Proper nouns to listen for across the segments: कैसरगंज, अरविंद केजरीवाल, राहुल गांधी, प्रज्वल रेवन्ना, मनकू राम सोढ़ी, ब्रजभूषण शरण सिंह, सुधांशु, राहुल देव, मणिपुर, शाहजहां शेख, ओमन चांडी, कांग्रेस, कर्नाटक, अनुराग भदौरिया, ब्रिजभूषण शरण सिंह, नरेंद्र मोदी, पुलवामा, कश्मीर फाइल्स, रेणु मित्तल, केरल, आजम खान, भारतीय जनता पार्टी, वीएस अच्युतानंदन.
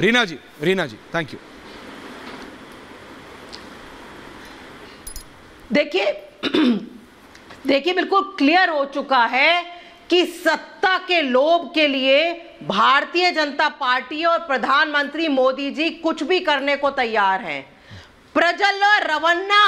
Reena ji thank you. देखिए बिल्कुल clear हो चुका है कि सत्ता के लोभ के लिए भारतीय जनता पार्टी और प्रधानमंत्री मोदी जी कुछ भी करने को तैयार हैं। प्रज्वल रेवन्ना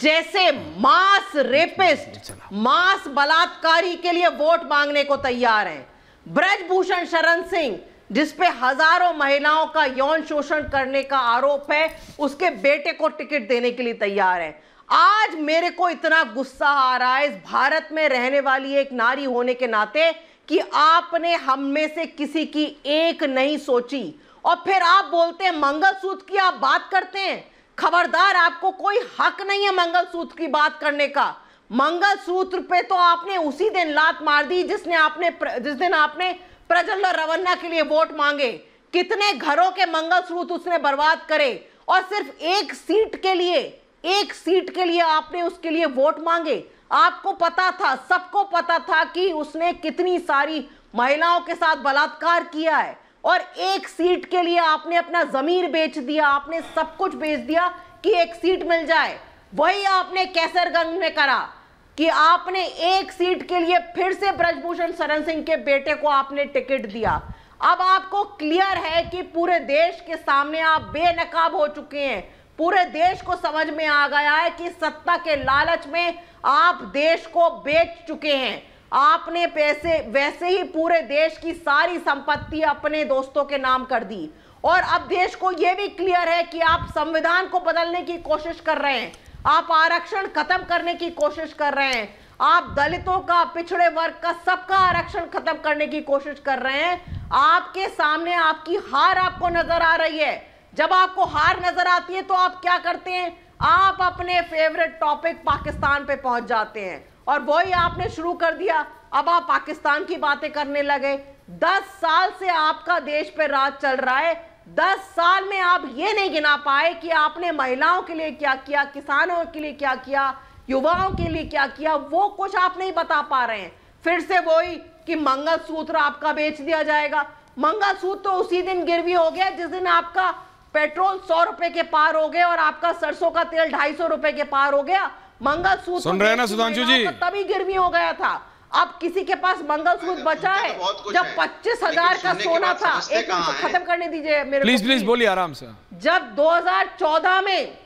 जैसे मास रेपिस्ट, मास बलात्कारी के लिए वोट मांगने को तैयार हैं। ब्रजभूषण शरण सिंह जिसपे हजारों महिलाओं का यौन शोषण करने का आरोप है, उसके बेटे को टिकट देने के लिए तैयार है। आज मेरे को इतना गुस्सा आ रहा है इस भारत में रहने वाली एक नारी होने के नाते कि आपने हम में से किसी की एक नहीं सोची, और फिर आप बोलते हैं मंगलसूत्र की आप बात करते हैं। खबरदार, आपको कोई हक नहीं है मंगलसूत्र की बात करने का। मंगलसूत्र पे तो आपने उसी दिन लात मार दी जिस दिन आपने प्रज्वल रेवन्ना के लिए वोट मांगे। कितने घरों के मंगलसूत्र उसने बर्बाद करे, और सिर्फ एक सीट के लिए आपने उसके लिए वोट मांगे। आपको पता था, सबको पता था कि उसने कितनी सारी महिलाओं के साथ बलात्कार किया है, और एक सीट के लिए आपने अपना जमीर बेच दिया, आपने सब कुछ बेच दिया कि एक सीट मिल जाए। वही आपने कैसरगंज में करा कि आपने एक सीट के लिए फिर से ब्रजभूषण शरण सिंह के बेटे को आपने टिकट दिया। अब आपको क्लियर है कि पूरे देश के सामने आप बेनकाब हो चुके हैं। पूरे देश को समझ में आ गया है कि सत्ता के लालच में आप देश को बेच चुके हैं। आपने पैसे वैसे ही पूरे देश की सारी संपत्ति अपने दोस्तों के नाम कर दी, और अब देश को यह भी क्लियर है कि आप संविधान को बदलने की कोशिश कर रहे हैं, आप आरक्षण खत्म करने की कोशिश कर रहे हैं, आप दलितों का, पिछड़े वर्ग का, सबका आरक्षण खत्म करने की कोशिश कर रहे हैं। आपके सामने आपकी हार आपको नजर आ रही है। जब आपको हार नजर आती है तो आप क्या करते हैं, आप अपने फेवरेट टॉपिक पाकिस्तान पे पहुंच जाते हैं, और वही आपने शुरू कर दिया। अब आप पाकिस्तान की बातें करने लगे। 10 साल से आपका देश पे राज चल रहा है। 10 साल में आप ये नहीं गिना पाए कि आपने महिलाओं के लिए क्या किया, किसानों के लिए क्या किया, युवाओं के लिए क्या किया, वो कुछ आप नहीं बता पा रहे हैं। फिर से वही कि मंगलसूत्र आपका बेच दिया जाएगा। मंगलसूत्र तो उसी दिन गिरवी हो गया जिस दिन आपका पेट्रोल 100 रुपए के पार हो गए और आपका सरसों का तेल 250 रुपए के पार हो गया। मंगलसूत्र सुन रहे ना सुधांशु जी, तभी गिरवी हो गया था। अब किसी के पास मंगलसूत्र बचा है जब 25,000 का सोना था। एक खत्म करने दीजिए मेरे, प्लीज बोलिए आराम से। जब 2014 में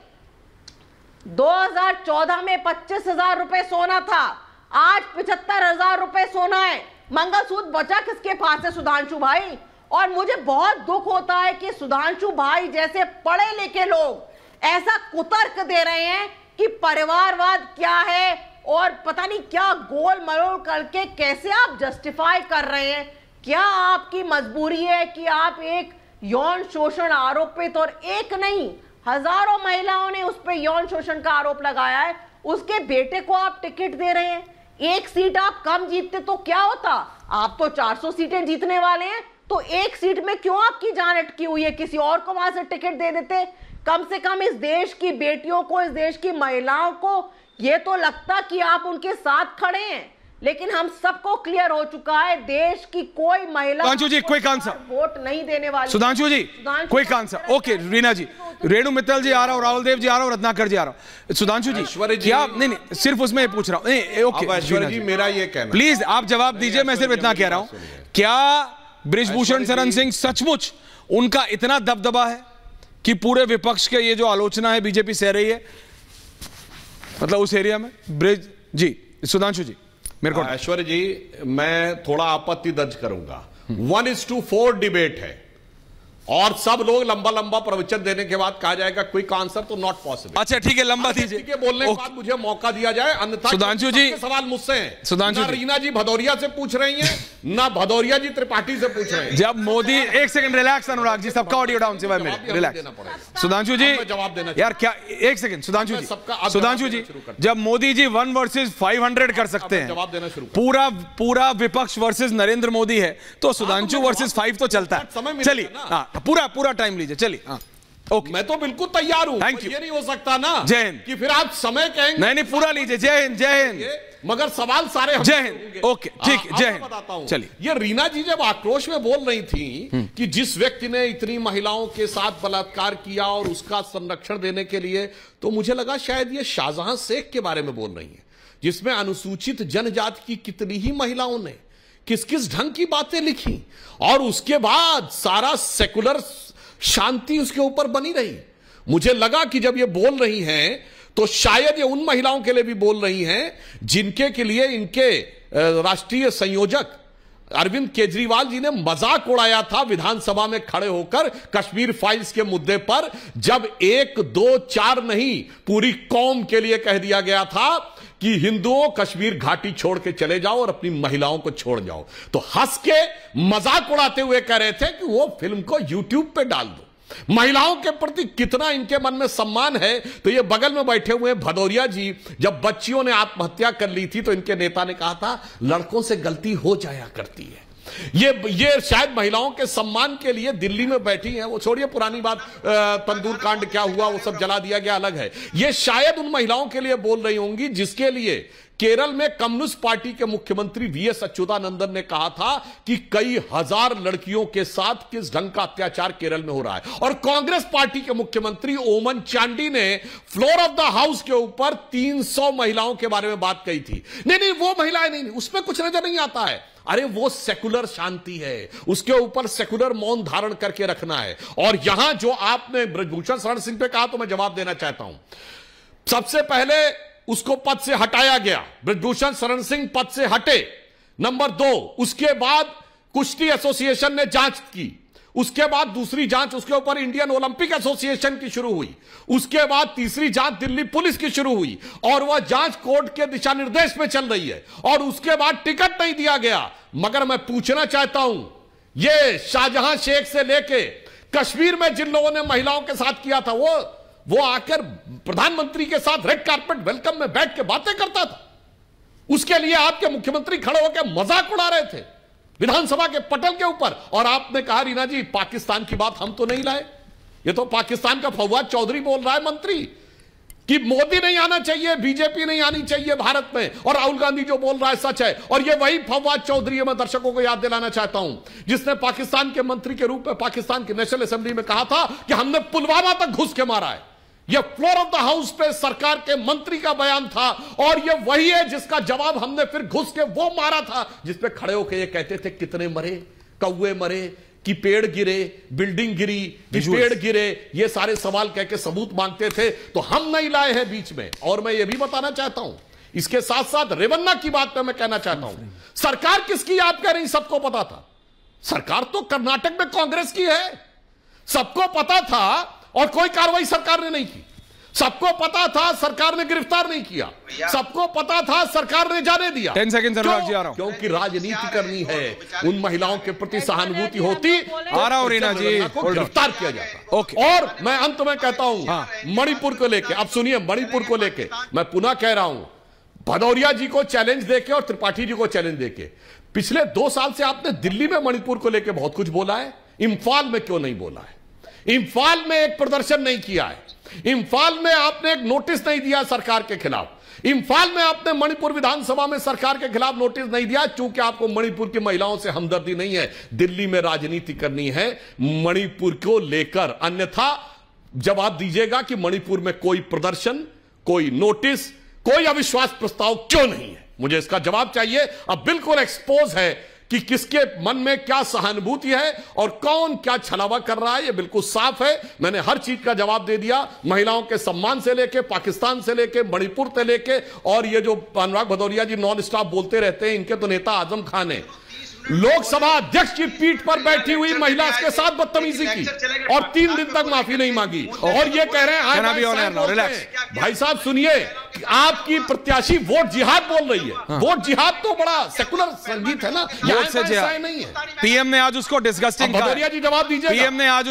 25,000 रुपए सोना था, आज 75,000 रुपए सोना है। मंगलसूत्र बचा किसके पास है सुधांशु भाई? और मुझे बहुत दुख होता है कि सुधांशु भाई जैसे पढ़े लिखे लोग ऐसा कुतर्क दे रहे हैं कि परिवारवाद क्या है, और पता नहीं क्या गोल मरोल करके कैसे आप जस्टिफाई कर रहे हैं। क्या आपकी मजबूरी है कि आप एक यौन शोषण आरोपित, और एक नहीं हजारों महिलाओं ने उस पर यौन शोषण का आरोप लगाया है, उसके बेटे को आप टिकट दे रहे हैं? एक सीट आप कम जीतते तो क्या होता? आप तो 400 सीटें जीतने वाले हैं, तो एक सीट में क्यों आपकी जान अटकी हुई है? किसी और को वहां से टिकट दे देते। कम से कम इस देश की बेटियों को, इस देश की महिलाओं को ये तो लगता कि आप उनके साथ खड़े हैं। लेकिन हम सबको क्लियर हो चुका है देश की कोई महिला वोट नहीं देने वाली। सुधांशु ji quick answer, okay. Reena ji, रेणु मित्तल ji आ रहा हूँ, राहुल देव जी आ रहा हूँ, रत्नाकर जी आ रहा हूँ। सुधांशु जी क्या आप नहीं सिर्फ उसमें पूछ रहा हूँ, ओके जी, मेरा ये कहना प्लीज आप जवाब दीजिए। मैं सिर्फ इतना कह रहा हूँ, क्या ब्रिजभूषण शरण सिंह सचमुच उनका इतना दबदबा है कि पूरे विपक्ष के ये जो आलोचना है बीजेपी सह रही है, मतलब उस एरिया में? ब्रिज जी, सुधांशु जी, मेरे को ऐश्वर्य जी मैं थोड़ा आपत्ति दर्ज करूंगा। 1:4 डिबेट है और सब लोग लंबा लंबा प्रवचन देने के बाद कहा जाएगा क्विक आंसर तो नॉट पॉसिबल। अच्छा ठीक है, लंबा दीजिए के बोलने के बाद मुझे मौका दिया जाए, अन्यथा सुधांशु जी सवाल मुझसे हैं। सुधांशु जी, रीना जी भदौरिया से पूछ रही हैं, ना भदौरिया जी त्रिपाठी से पूछ रहे हैं। जब मोदी, एक सेकंड रिलैक्स अनुराग जी, सबका ऑडियो डाउन से रिलैक्स। सुधांशु जी जवाब देना यार क्या, एक सेकंड सुधांशु जी, सुधांशु जी जब मोदी जी 1 वर्सेज 500 कर सकते हैं, जवाब देना शुरू, पूरा विपक्ष वर्सेज नरेंद्र मोदी है, तो सुधांशु वर्सेज 5 तो चलता है। चलिए पूरा टाइम लीजिए, चलिए। Okay. मैं तो बिल्कुल तैयार हूँ, ये नहीं हो सकता ना कि फिर आप समय कहेंगे। नहीं नहीं, पूरा लीजिए। जय हिंद, जय हिंद। मगर सवाल सारे जय हिंद। ओके ठीक है, जय हिंद। बताता हूँ, चलिए। ये रीना जी जब आक्रोश में बोल रही थी कि जिस व्यक्ति ने इतनी महिलाओं के साथ बलात्कार किया और उसका संरक्षण देने के लिए, तो मुझे लगा शायद ये शाहजहां शेख के बारे में बोल रही है, जिसमें अनुसूचित जनजाति की कितनी ही महिलाओं ने किस किस ढंग की बातें लिखी और उसके बाद सारा सेकुलर शांति उसके ऊपर बनी रही। मुझे लगा कि जब ये बोल रही हैं तो शायद ये उन महिलाओं के लिए भी बोल रही हैं जिनके के लिए इनके राष्ट्रीय संयोजक अरविंद केजरीवाल जी ने मजाक उड़ाया था विधानसभा में खड़े होकर कश्मीर फाइल्स के मुद्दे पर, जब 1, 2, 4 नहीं पूरी कौम के लिए कह दिया गया था कि हिंदुओं कश्मीर घाटी छोड़ के चले जाओ और अपनी महिलाओं को छोड़ जाओ। तो हंस के मजाक उड़ाते हुए कह रहे थे कि वो फिल्म को यूट्यूब पे डाल दो। महिलाओं के प्रति कितना इनके मन में सम्मान है, तो ये बगल में बैठे हुए भदौरिया जी, जब बच्चियों ने आत्महत्या कर ली थी तो इनके नेता ने कहा था लड़कों से गलती हो जाया करती है। ये शायद महिलाओं के सम्मान के लिए दिल्ली में बैठी हैं। वो छोड़िए पुरानी बात, तंदूर कांड क्या हुआ वो सब जला दिया गया, अलग है। ये शायद उन महिलाओं के लिए बोल रही होंगी जिसके लिए केरल में कम्युनिस्ट पार्टी के मुख्यमंत्री वीएस अच्युतानंदन ने कहा था कि कई हजार लड़कियों के साथ किस ढंग का अत्याचार केरल में हो रहा है। और कांग्रेस पार्टी के मुख्यमंत्री ओमन चांडी ने फ्लोर ऑफ द हाउस के ऊपर 300 महिलाओं के बारे में बात कही थी। नहीं नहीं, वो महिलाएं नहीं, उसमें कुछ नजर नहीं आता है। अरे वो सेकुलर शांति है, उसके ऊपर सेकुलर मौन धारण करके रखना है। और यहां जो आपने ब्रजभूषण शरण सिंह पे कहा, तो मैं जवाब देना चाहता हूं। सबसे पहले उसको पद से हटाया गया, ब्रजभूषण शरण सिंह पद से हटे। नंबर 2, उसके बाद कुश्ती एसोसिएशन ने जांच की। उसके बाद दूसरी जांच उसके ऊपर इंडियन ओलंपिक एसोसिएशन की शुरू हुई। उसके बाद तीसरी जांच दिल्ली पुलिस की शुरू हुई और वह जांच कोर्ट के दिशा निर्देश में चल रही है। और उसके बाद टिकट नहीं दिया गया। मगर मैं पूछना चाहता हूं, यह शाहजहां शेख से लेके कश्मीर में जिन लोगों ने महिलाओं के साथ किया था, वो आकर प्रधानमंत्री के साथ रेड कार्पेट वेलकम में बैठ के बातें करता था। उसके लिए आपके मुख्यमंत्री खड़े होकर मजाक उड़ा रहे थे विधानसभा के पटल के ऊपर। और आपने कहा रीना जी, पाकिस्तान की बात हम तो नहीं लाए, ये तो पाकिस्तान का फवाद चौधरी बोल रहा है मंत्री, कि मोदी नहीं आना चाहिए, बीजेपी नहीं आनी चाहिए भारत में, और राहुल गांधी जो बोल रहा है सच है। और ये वही फवाद चौधरी है, मैं दर्शकों को याद दिलाना चाहता हूं, जिसने पाकिस्तान के मंत्री के रूप में पाकिस्तान की नेशनल असेंबली में कहा था कि हमने पुलवामा तक घुस के मारा है। यह फ्लोर ऑफ द हाउस पे सरकार के मंत्री का बयान था। और यह वही है जिसका जवाब हमने फिर घुस के वो मारा था, जिसपे खड़े होकर ये कहते थे कितने मरे, कौवे मरे कि पेड़ गिरे, बिल्डिंग गिरी कि पेड़ गिरे, ये सारे सवाल कह के सबूत मांगते थे। तो हम नहीं लाए हैं बीच में। और मैं ये भी बताना चाहता हूं, इसके साथ साथ रेवन्ना की बात पे मैं कहना चाहता हूं, सरकार किसकी आप कह रही, सबको पता था। सरकार तो कर्नाटक में कांग्रेस की है, सबको पता था और कोई कार्रवाई सरकार ने नहीं की। सबको पता था, सरकार ने गिरफ्तार नहीं किया। सबको पता था, सरकार ने जाने दिया। 10 सेकंड सर, जी आ रहा हूं, क्योंकि राजनीति करनी है। उन महिलाओं के प्रति सहानुभूति होती, आ रहा हूं रीना जी, गिरफ्तार किया जाता। और मैं अंत में कहता हूं, मणिपुर को लेके, अब सुनिए, मणिपुर को लेके मैं पुनः कह रहा हूं, भदौरिया जी को चैलेंज देके और त्रिपाठी जी को चैलेंज देके, पिछले 2 साल से आपने दिल्ली में मणिपुर को लेके बहुत कुछ बोला है, इम्फाल में क्यों नहीं बोला है? इम्फाल में एक प्रदर्शन नहीं किया है, इम्फाल में आपने एक नोटिस नहीं दिया सरकार के खिलाफ, इम्फाल में आपने मणिपुर विधानसभा में सरकार के खिलाफ नोटिस नहीं दिया, चूंकि आपको मणिपुर की महिलाओं से हमदर्दी नहीं है। दिल्ली में राजनीति करनी है मणिपुर को लेकर, अन्यथा जवाब दीजिएगा कि मणिपुर में कोई प्रदर्शन, कोई नोटिस, कोई अविश्वास प्रस्ताव क्यों नहीं है? मुझे इसका जवाब चाहिए। अब बिल्कुल एक्सपोज है कि किसके मन में क्या सहानुभूति है और कौन क्या छलावा कर रहा है, ये बिल्कुल साफ है। मैंने हर चीज का जवाब दे दिया, महिलाओं के सम्मान से लेके, पाकिस्तान से लेके, मणिपुर से लेके। और ये जो अनुराग भदौरिया जी नॉन स्टॉप बोलते रहते हैं, इनके तो नेता आजम खान है। लोकसभा अध्यक्ष की पीठ पर बैठी हुई महिला के साथ बदतमीजी की और 3 दिन तक माफी नहीं मांगी, और ये कह रहे हैं। भाई साहब सुनिए, आपकी प्रत्याशी वोट जिहाद बोल रही है। हाँ। वोट जिहाद तो बड़ा सेकुलर संगीत है ना, यहाँ से नहीं है। पीएम ने आज उसको डिस्गस्टिंग, भदौरिया जी जवाब दीजिए, पीएम ने आज